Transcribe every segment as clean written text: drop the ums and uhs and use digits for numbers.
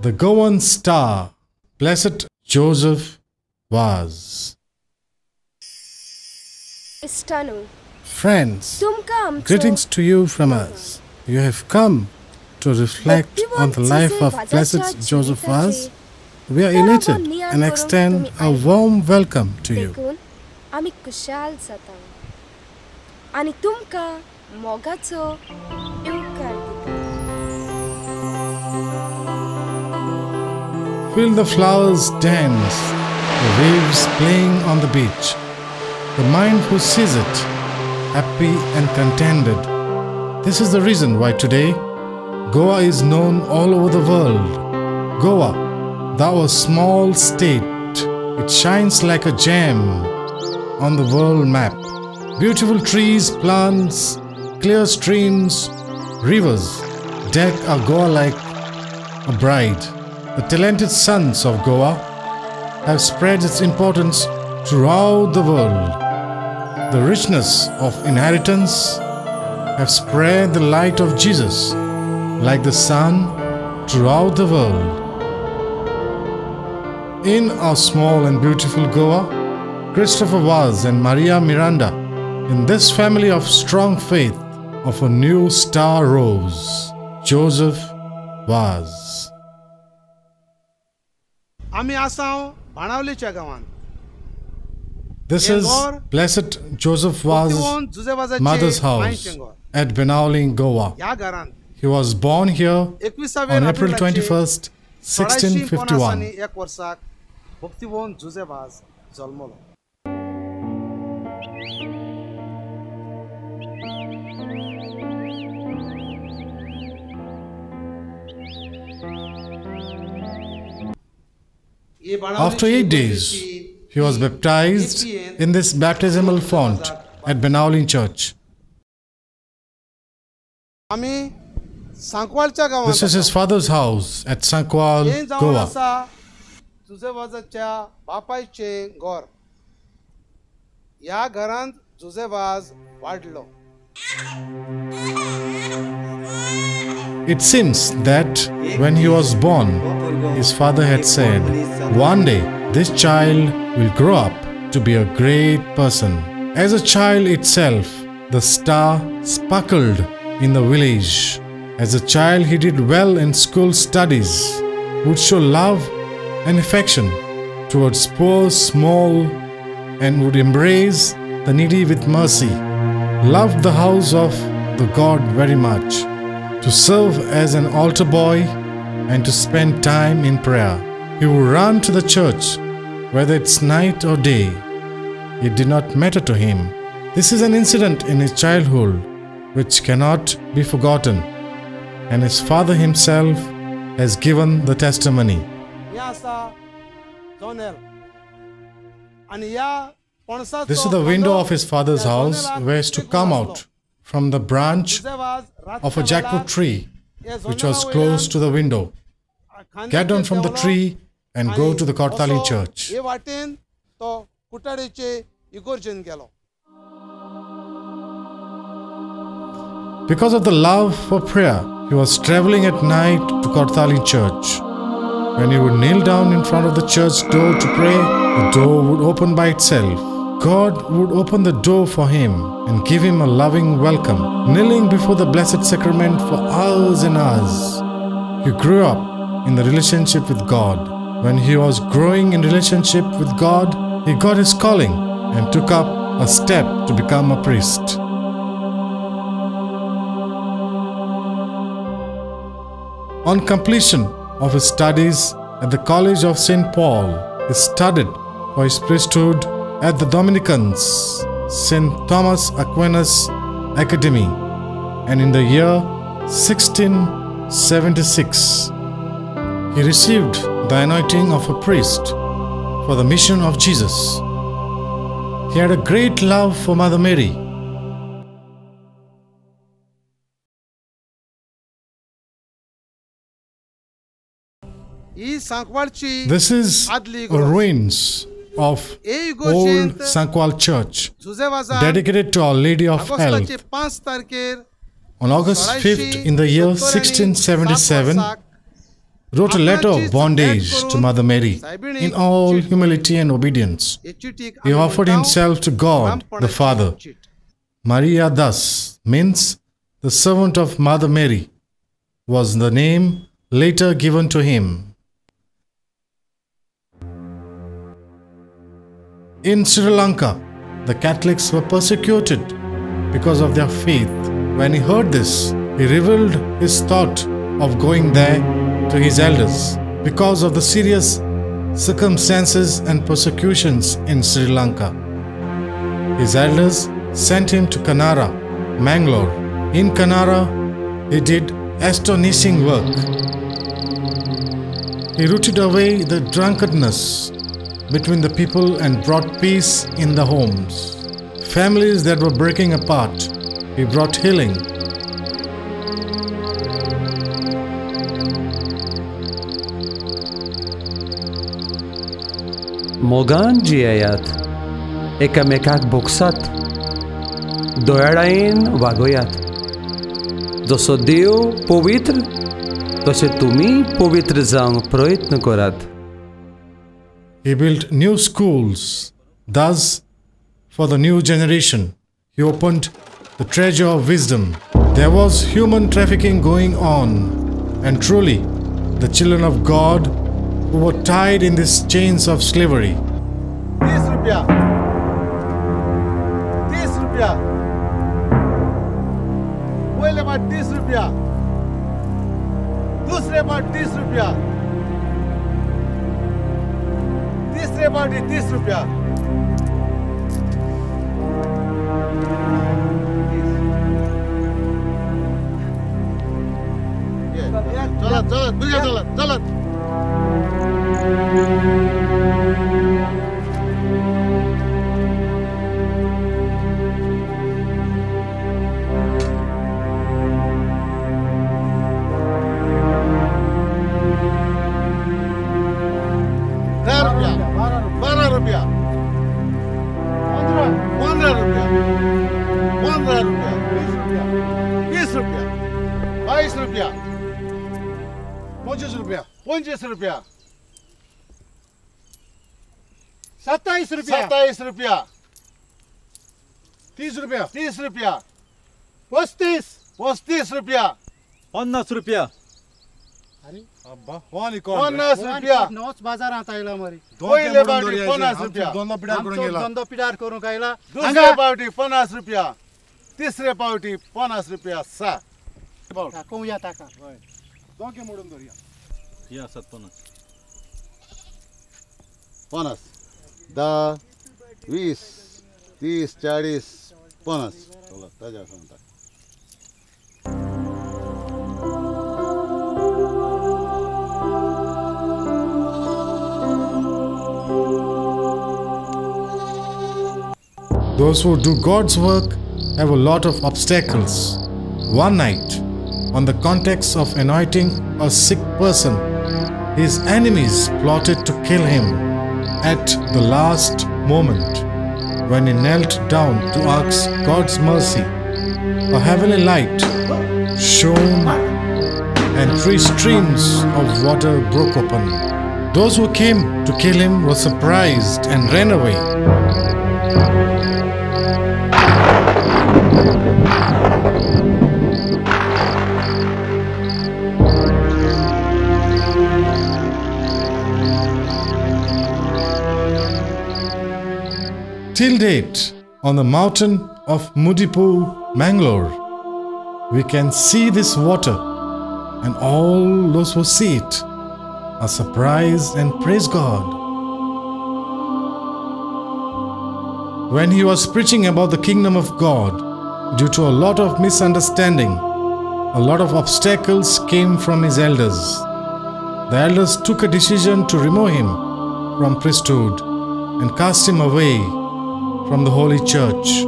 The Goan Star, Blessed Joseph Vaz. Friends, greetings to you from us. You have come to reflect on the life of Blessed Joseph Vaz. We are elated and extend a warm welcome to you. Feel the flowers dance, the waves playing on the beach. The mind who sees it, happy and contented. This is the reason why today Goa is known all over the world. Goa, thou a small state, it shines like a gem on the world map. Beautiful trees, plants, clear streams, rivers deck a Goa like a bride. The talented sons of Goa have spread its importance throughout the world. The richness of inheritance have spread the light of Jesus like the sun throughout the world. In our small and beautiful Goa, Christopher Vaz and Maria Miranda, in this family of strong faith of a new star rose, Joseph Vaz. This is Blessed Joseph Vaz's mother's house at Benaulim, Goa. He was born here on April 21st, 1651. After 8 days, he was baptized in this baptismal font at Benaulim Church. This is his father's house at Sancoale, Goa. It seems that when he was born, his father had said, "One day this child will grow up to be a great person." As a child itself, the star sparkled in the village. As a child, he did well in school studies, would show love and affection towards poor, small, and would embrace the needy with mercy. Loved the house of the God very much, to serve as an altar boy and to spend time in prayer. He would run to the church, whether it's night or day. It did not matter to him. This is an incident in his childhood which cannot be forgotten, and his father himself has given the testimony. This is the window of his father's house where he is to come out from the branch of a jackfruit tree which was close to the window, get down from the tree and go to the Kortali church. Because of the love for prayer, he was travelling at night to Kortali church. When he would kneel down in front of the church door to pray, the door would open by itself. God would open the door for him and give him a loving welcome, kneeling before the Blessed Sacrament for hours and hours. He grew up in the relationship with God. When he was growing in relationship with God, he got his calling and took up a step to become a priest. On completion of his studies at the College of St. Paul, he studied for his priesthood at the Dominicans, St. Thomas Aquinas Academy, and in the year 1676, he received the anointing of a priest for the mission of Jesus. He had a great love for Mother Mary. This is the ruins of old Sancoale Church, dedicated to Our Lady of Health. On August 5th in the year 1677, wrote a letter of bondage to Mother Mary in all humility and obedience. He offered himself to God the Father. Maria Das means the servant of Mother Mary was the name later given to him. In Sri Lanka, the Catholics were persecuted because of their faith. When he heard this, he revealed his thought of going there to his elders because of the serious circumstances and persecutions in Sri Lanka. His elders sent him to Canara, Mangalore. In Canara, he did astonishing work. He rooted away the drunkenness between the people and brought peace in the homes. Families that were breaking apart, he brought healing. Mogan jiayat, ekamekak boksat, doyarain vagoyat. Dosodeo povitr, dosetumi povitr zang proyatn korat. He built new schools, thus for the new generation. He opened the treasure of wisdom. There was human trafficking going on, and truly, the children of God who were tied in these chains of slavery. Those who do God's work have a lot of obstacles. One night, on the context of anointing a sick person, his enemies plotted to kill him at the last moment. When he knelt down to ask God's mercy, a heavenly light shone and three streams of water broke open. Those who came to kill him were surprised and ran away. Till date, on the mountain of Mudipu, Mangalore, we can see this water, and all those who see it are surprised and praise God. When he was preaching about the kingdom of God, due to a lot of misunderstanding, a lot of obstacles came from his elders. The elders took a decision to remove him from priesthood and cast him away from the Holy Church.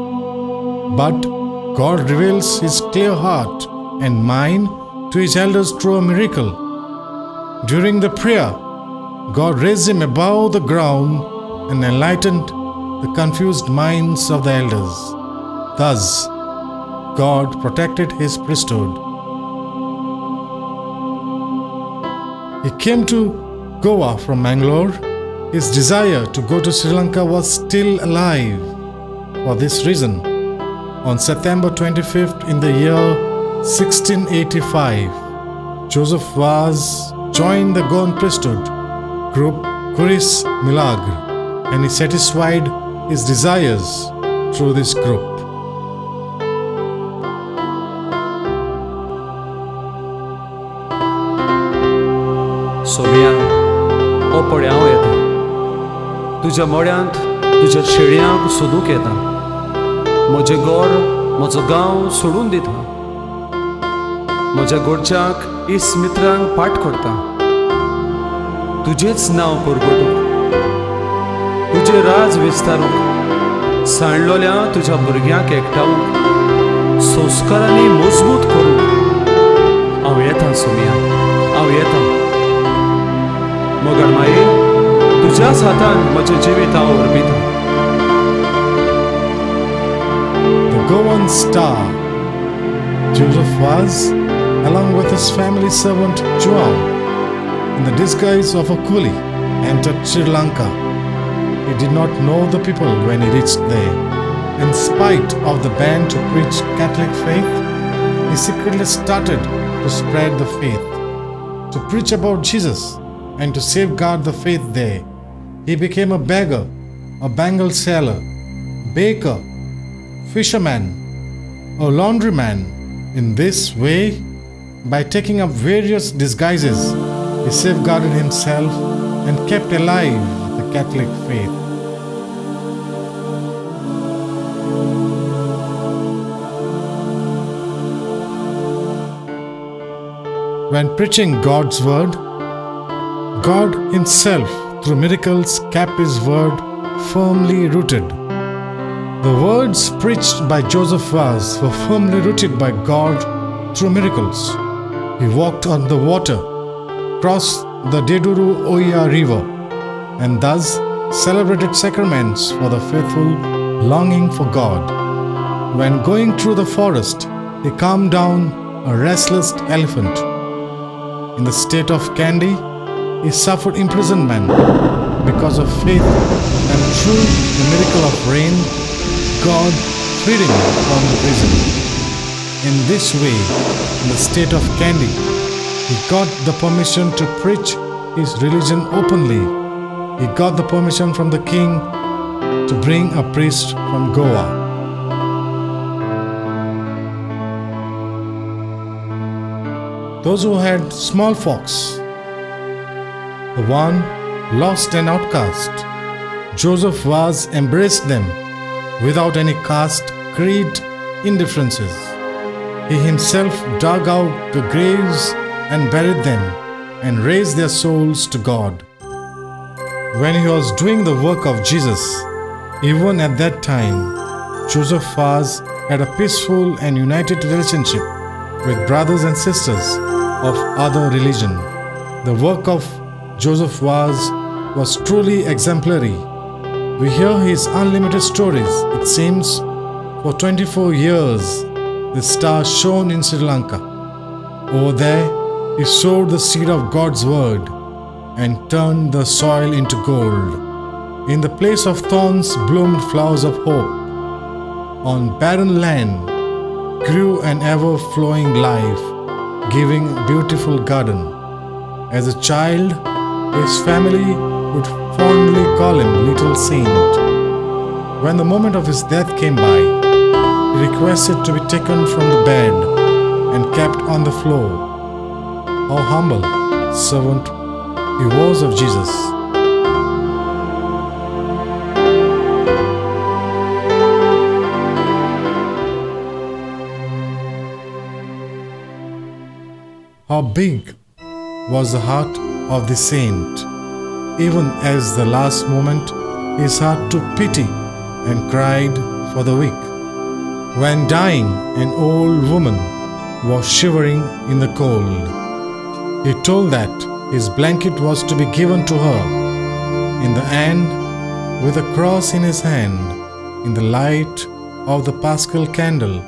But God reveals His clear heart and mind to His elders through a miracle. During the prayer, God raised him above the ground and enlightened the confused minds of the elders. Thus, God protected His priesthood. He came to Goa from Mangalore. His desire to go to Sri Lanka was still alive. For this reason, on September 25th in the year 1685, Joseph Vaz joined the Goan priesthood group Kuris Milagr, and he satisfied his desires through this group. Sobian, o păreau eta, tuja măreant, tuja șeream cu suduc eta, moje gor, moje gaun surundita, moje gorceac is mitrang pat corta, tujeți nau purgotu, tuje raz vistaru, sanlolea tuja burgea cectau, soscarani muzbut coru, au eta Sobian, au eta. मगर माये तुझ्या साथान मजे जीविता ओरबिता. The Goan star Joseph Vaz, along with his family servant Joao, in the disguise of a coolie, entered Sri Lanka. He did not know the people when he reached there. In spite of the ban to preach Catholic faith, he secretly started to spread the faith, to preach about Jesus, and to safeguard the faith there. He became a beggar, a bangle seller, baker, fisherman, a laundryman. In this way, by taking up various disguises, he safeguarded himself and kept alive the Catholic faith. When preaching God's word, God himself, through miracles, kept his word firmly rooted. The words preached by Joseph Vaz were firmly rooted by God through miracles. He walked on the water, crossed the Deduru Oya river, and thus celebrated sacraments for the faithful longing for God. When going through the forest, he calmed down a restless elephant. In the state of Kandy, he suffered imprisonment because of faith, and through the miracle of rain, God freed him from the prison. In this way, in the state of Kandy, he got the permission to preach his religion openly. He got the permission from the king to bring a priest from Goa. Those who had smallpox, the one lost and outcast, Joseph Vaz embraced them without any caste, creed, indifferences. He himself dug out the graves and buried them and raised their souls to God. When he was doing the work of Jesus, even at that time, Joseph Vaz had a peaceful and united relationship with brothers and sisters of other religion. The work of Joseph Vaz was truly exemplary. We hear his unlimited stories. It seems for 24 years the star shone in Sri Lanka. Over there he sowed the seed of God's word and turned the soil into gold. In the place of thorns bloomed flowers of hope. On barren land grew an ever-flowing life, giving a beautiful garden. As a child, his family would fondly call him Little Saint. When the moment of his death came by, he requested to be taken from the bed and kept on the floor. How humble servant he was of Jesus. How big was the heart of the saint. Even as the last moment, his heart took pity and cried for the weak. When dying, an old woman was shivering in the cold. He told that his blanket was to be given to her. In the end, with a cross in his hand, in the light of the Paschal candle,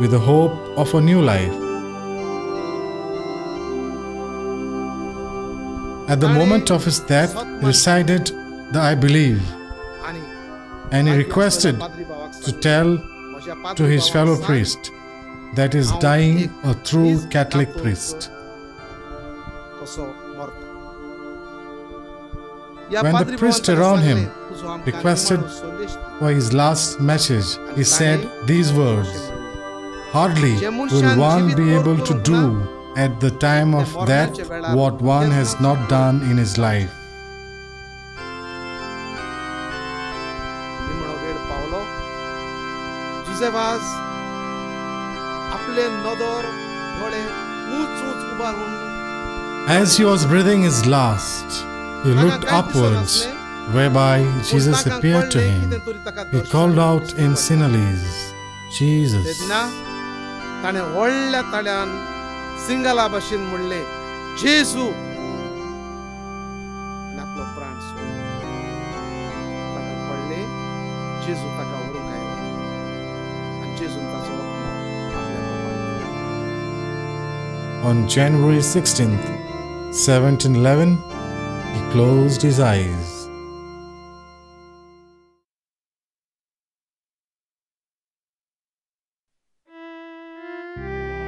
with the hope of a new life, At the moment of his death, he recited the I Believe, and he requested to tell to his fellow priest that is dying a true Catholic priest. When the priest around him requested for his last message, he said these words, "Hardly will one be able to do at the time of death what one has not done in his life." As he was breathing his last, he looked upwards, whereby Jesus appeared to him. He called out in Sinhalese, "Jesus." On January 16, 1711, he closed his eyes.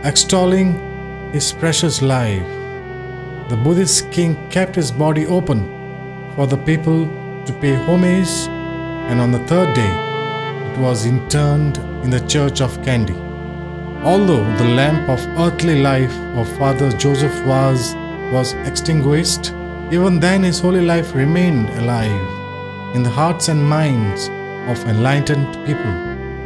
Extolling his precious life, the Buddhist king kept his body open for the people to pay homage, and on the third day it was interned in the church of Kandy. Although the lamp of earthly life of Father Joseph Vaz was extinguished, even then his holy life remained alive in the hearts and minds of enlightened people.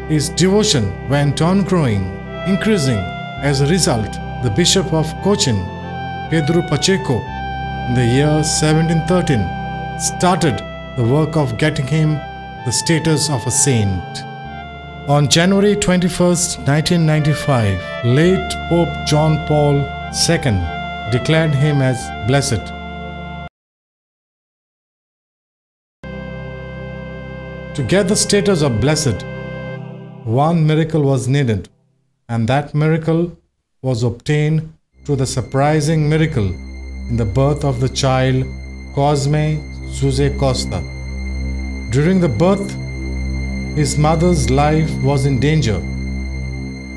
His devotion went on growing, increasing. As a result, the Bishop of Cochin, Pedro Pacheco, in the year 1713, started the work of getting him the status of a saint. On January 21, 1995, late Pope John Paul II declared him as blessed. To get the status of blessed, one miracle was needed, and that miracle was obtained through the surprising miracle in the birth of the child Cosme Suse Costa. During the birth, his mother's life was in danger,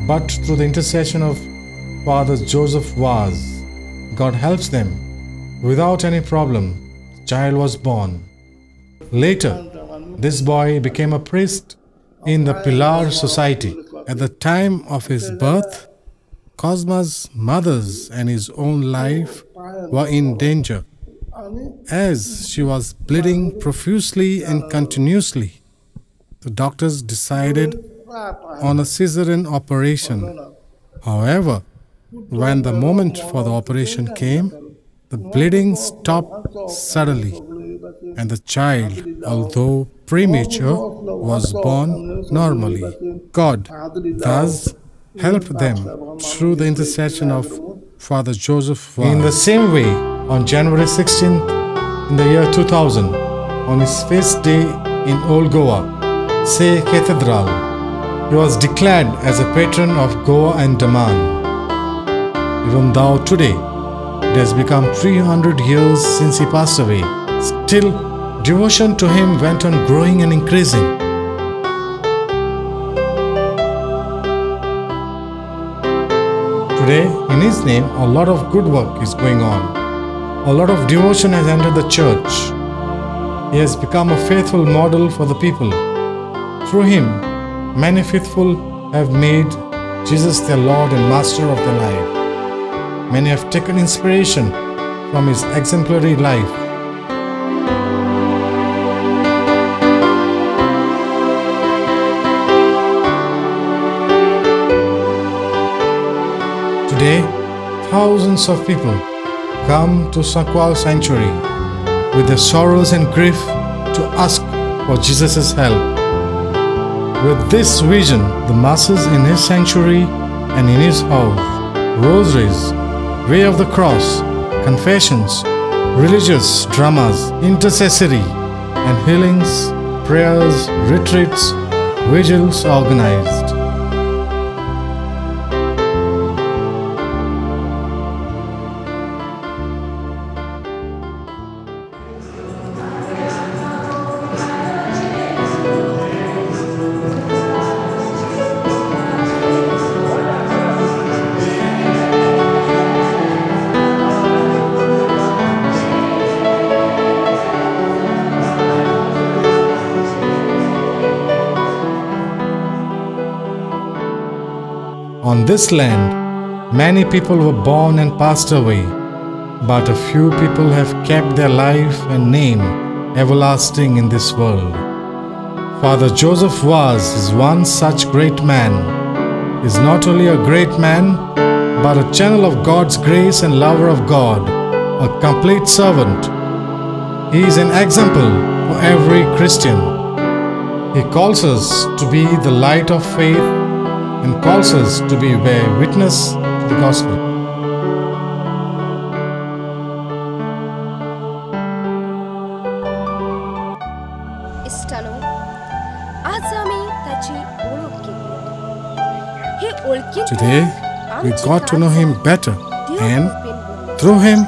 but through the intercession of Father Joseph Vaz, God helps them. Without any problem, the child was born. Later, this boy became a priest in the Pilar Society. At the time of his birth, Cosma's mother's and his own life were in danger, as she was bleeding profusely and continuously. The doctors decided on a cesarean operation. However, when the moment for the operation came, the bleeding stopped suddenly, and the child, although premature, was born normally. God thus helped them through the intercession of Father Joseph Vaz. In the same way, on January 16th, in the year 2000, on his feast day in Old Goa, Se Cathedral, he was declared as a patron of Goa and Daman. Even though today it has become 300 years since he passed away, still devotion to him went on growing and increasing. Today, in his name, a lot of good work is going on. A lot of devotion has entered the church. He has become a faithful model for the people. Through him, many faithful have made Jesus their Lord and Master of their life. Many have taken inspiration from his exemplary life. Today, thousands of people come to Sancoale Sanctuary with their sorrows and grief to ask for Jesus' help. With this vision, the masses in his sanctuary and in his house, rosaries, way of the cross, confessions, religious dramas, intercessory and healings, prayers, retreats, vigils organized. On this land, many people were born and passed away, but a few people have kept their life and name everlasting in this world. Father Joseph Vaz is one such great man. He is not only a great man, but a channel of God's grace and lover of God, a complete servant. He is an example for every Christian. He calls us to be the light of faith and calls us to be a witness to the gospel. Today, we got to know him better, and through him,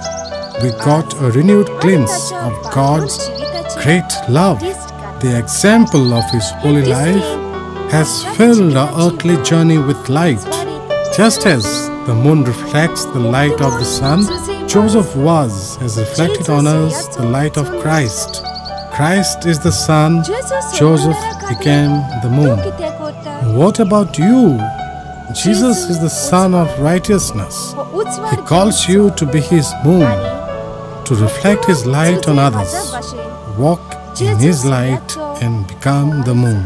we got a renewed glimpse of God's great love. The example of his holy life has filled our earthly journey with light. Just as the moon reflects the light of the sun, Joseph Vaz has reflected on us the light of Christ. Christ is the sun, Joseph became the moon. What about you? Jesus is the Son of Righteousness. He calls you to be His moon, to reflect His light on others. Walk in His light and become the moon.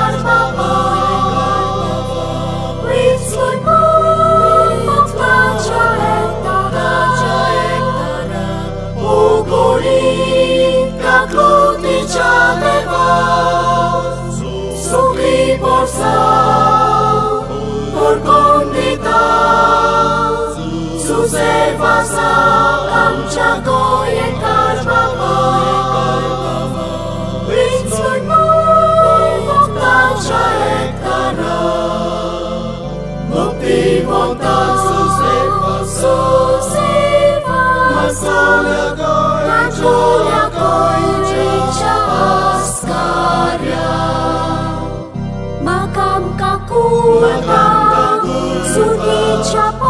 Makam kaku, suni chapa.